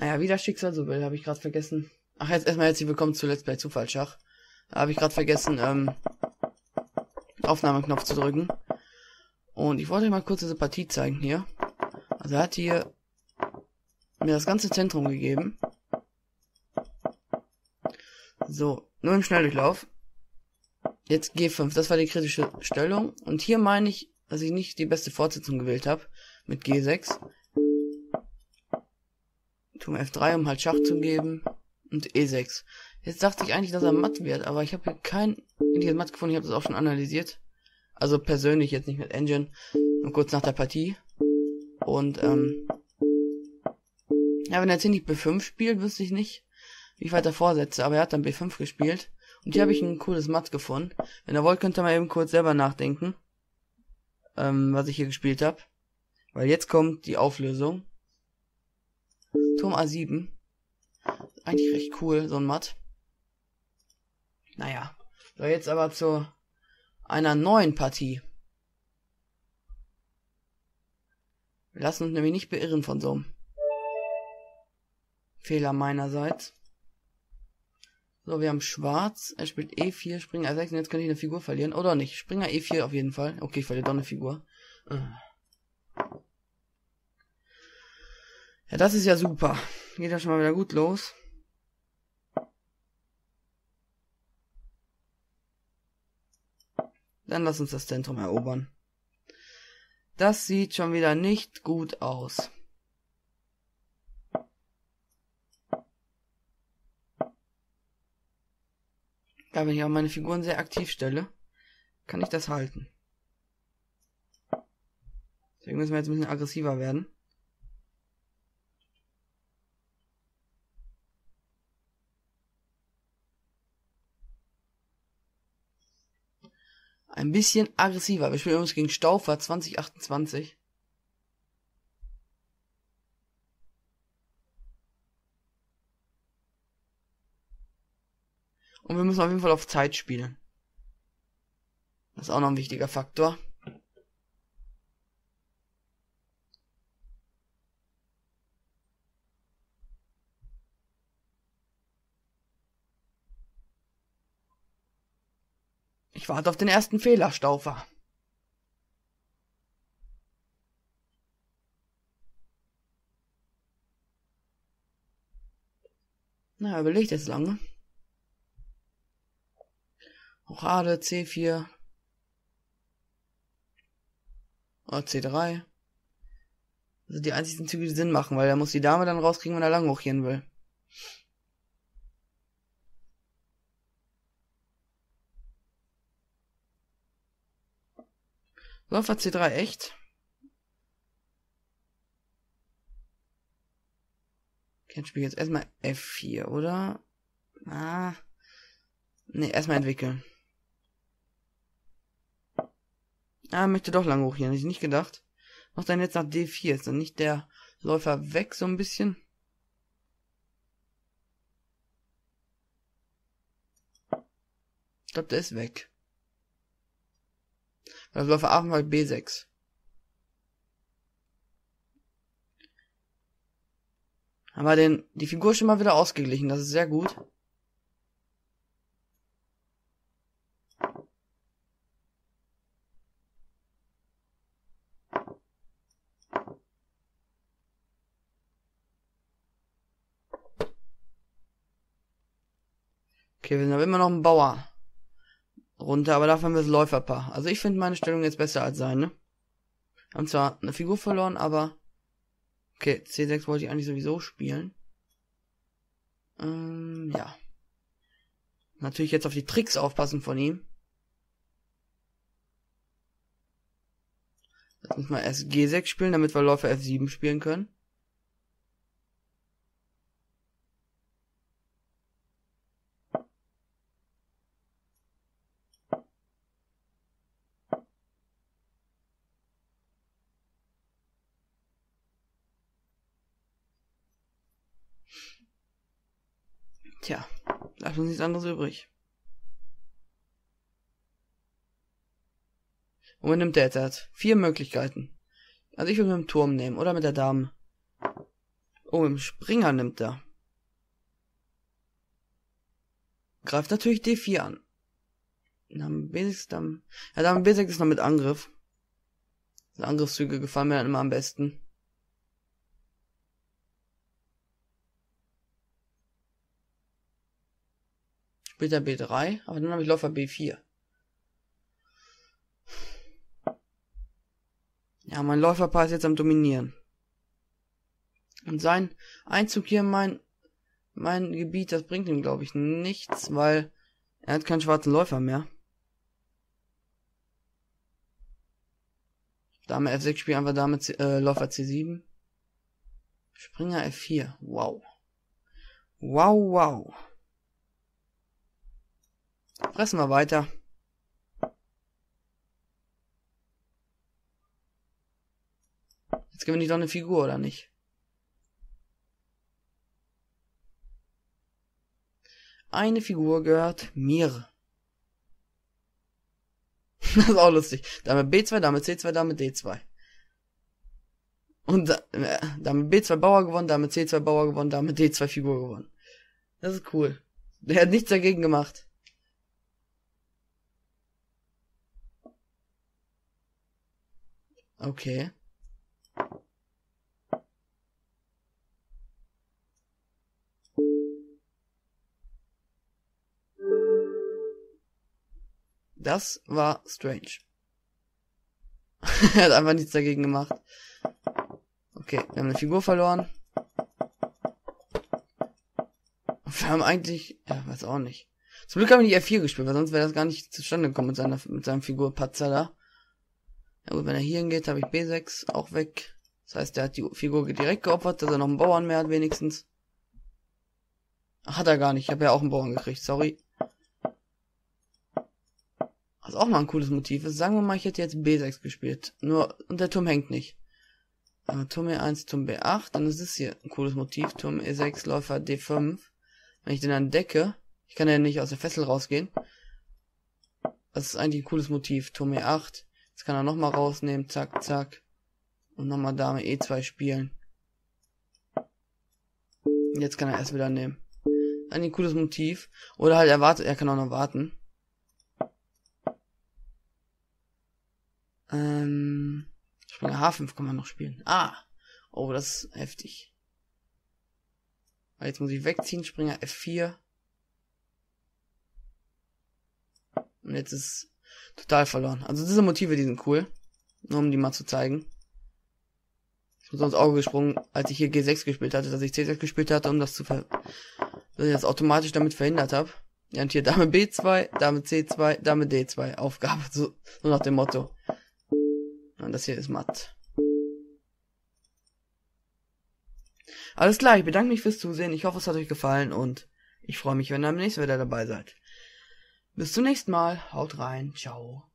Naja, wie das Schicksal so will, habe ich gerade vergessen. Ach, jetzt erstmal herzlich willkommen zu Let's Play Zufallschach. Da habe ich gerade vergessen, Aufnahmeknopf zu drücken. Und ich wollte euch mal kurz diese Partie zeigen hier. Also er hat hier mir das ganze Zentrum gegeben. So, nur im Schnelldurchlauf. Jetzt G5, das war die kritische Stellung. Und hier meine ich, dass ich nicht die beste Fortsetzung gewählt habe mit G6. Turm F3, um halt Schach zu geben. Und E6. Jetzt dachte ich eigentlich, dass er matt wird, aber ich habe hier kein richtiges Matt gefunden. Ich habe das auch schon analysiert. Also persönlich, jetzt nicht mit Engine. Nur kurz nach der Partie. Und, ja, wenn er jetzt hier nicht B5 spielt, wüsste ich nicht, wie ich weiter vorsetze. Aber er hat dann B5 gespielt. Und hier habe ich ein cooles Matt gefunden. Wenn ihr wollt, könnt ihr mal eben kurz selber nachdenken, was ich hier gespielt habe. Weil jetzt kommt die Auflösung. Turm A7. Eigentlich recht cool, so ein Matt. Naja. So, jetzt aber zu einer neuen Partie. Wir lassen uns nämlich nicht beirren von so einem Fehler meinerseits. So, wir haben Schwarz. Er spielt E4, Springer A6. Und jetzt könnte ich eine Figur verlieren. Oder nicht. Springer E4 auf jeden Fall. Okay, ich verliere doch eine Figur. Ja, das ist ja super. Geht ja schon mal wieder gut los. Dann lass uns das Zentrum erobern. Das sieht schon wieder nicht gut aus. Da, wenn ich auch meine Figuren sehr aktiv stelle, kann ich das halten. Deswegen müssen wir jetzt ein bisschen aggressiver werden. Ein bisschen aggressiver. Wir spielen übrigens gegen Staufer 2028. Und wir müssen auf jeden Fall auf Zeit spielen. Das ist auch noch ein wichtiger Faktor. Ich warte auf den ersten Fehler, Staufer. Na, er überlegt jetzt lange. Rochade, C4. Oder C3. Das sind die einzigen Züge, die Sinn machen, weil er muss die Dame dann rauskriegen, wenn er lang hochieren will. Läufer C3 echt. Okay, spiel jetzt erstmal F4, oder? Ah. Ne, erstmal entwickeln. Ah, möchte doch lang hoch hier, hätte ich nicht gedacht. Macht dann jetzt nach D4, ist dann nicht der Läufer weg so ein bisschen? Ich glaube, der ist weg. Das Läufer A mal B6. Haben wir die Figur schon mal wieder ausgeglichen, das ist sehr gut. Okay, wir sind aber immer noch ein Bauer runter, aber dafür haben wir das Läuferpaar. Also ich finde meine Stellung jetzt besser als seine. Wir haben zwar eine Figur verloren, aber... Okay, C6 wollte ich eigentlich sowieso spielen. Ja. Natürlich jetzt auf die Tricks aufpassen von ihm. Jetzt müssen wir erst G6 spielen, damit wir Läufer F7 spielen können. Tja, da ist uns nichts anderes übrig. Und man nimmt der jetzt 4 Möglichkeiten. Also ich würde mit dem Turm nehmen oder mit der Dame. Oh, im Springer nimmt er. Greift natürlich D4 an. Am wenigsten. Ja, da am wenigsten ist noch mit Angriff. Die Angriffszüge gefallen mir dann immer am besten. Später B3, aber dann habe ich Läufer B4. Ja, mein Läuferpaar ist jetzt am Dominieren. Und sein Einzug hier in mein Gebiet, das bringt ihm, glaube ich, nichts, weil er hat keinen schwarzen Läufer mehr. Dame F6 spielt einfach Dame Läufer C7. Springer F4. Wow. Wow, wow. Pressen wir weiter. Jetzt gewinne ich doch eine Figur, oder nicht? Eine Figur gehört mir. Das ist auch lustig. Dame B2, Dame C2, Dame D2. Und Dame B2 Bauer gewonnen, Dame C2 Bauer gewonnen, Dame D2 Figur gewonnen. Das ist cool. Der hat nichts dagegen gemacht. Okay. Das war strange. Er hat einfach nichts dagegen gemacht. Okay, wir haben eine Figur verloren. Wir haben eigentlich... Ja, weiß auch nicht. Zum Glück haben wir die F4 gespielt, weil sonst wäre das gar nicht zustande gekommen mit seinem Figur-Patzer da. Ja gut, wenn er hier hingeht, habe ich B6 auch weg. Das heißt, der hat die Figur direkt geopfert, dass er noch einen Bauern mehr hat wenigstens. Ach, hat er gar nicht. Ich habe ja auch einen Bauern gekriegt, sorry. Was auch mal ein cooles Motiv ist. Sagen wir mal, ich hätte jetzt B6 gespielt. Nur, und der Turm hängt nicht. Turm E1, Turm B8. Dann ist es hier ein cooles Motiv. Turm E6, Läufer D5. Wenn ich den dann decke, ich kann ja nicht aus der Fessel rausgehen. Das ist eigentlich ein cooles Motiv. Turm E8. Jetzt kann er nochmal rausnehmen. Zack, zack. Und nochmal Dame E2 spielen. Jetzt kann er erst wieder nehmen. Ein cooles Motiv. Oder halt er kann auch noch warten. Springer H5 kann man noch spielen. Ah! Oh, das ist heftig. Jetzt muss ich wegziehen, Springer F4. Und jetzt ist total verloren. Also diese Motive, die sind cool. Nur um die mal zu zeigen. Ich bin so ins Auge gesprungen, als ich hier G6 gespielt hatte, dass ich C6 gespielt hatte, um das zu dass ich das automatisch damit verhindert habe. Ja, und hier Dame B2, Dame C2, Dame D2. Aufgabe, so nach dem Motto. Und das hier ist matt. Alles klar, ich bedanke mich fürs Zusehen. Ich hoffe, es hat euch gefallen und ich freue mich, wenn ihr am nächsten Mal wieder dabei seid. Bis zum nächsten Mal. Haut rein. Ciao.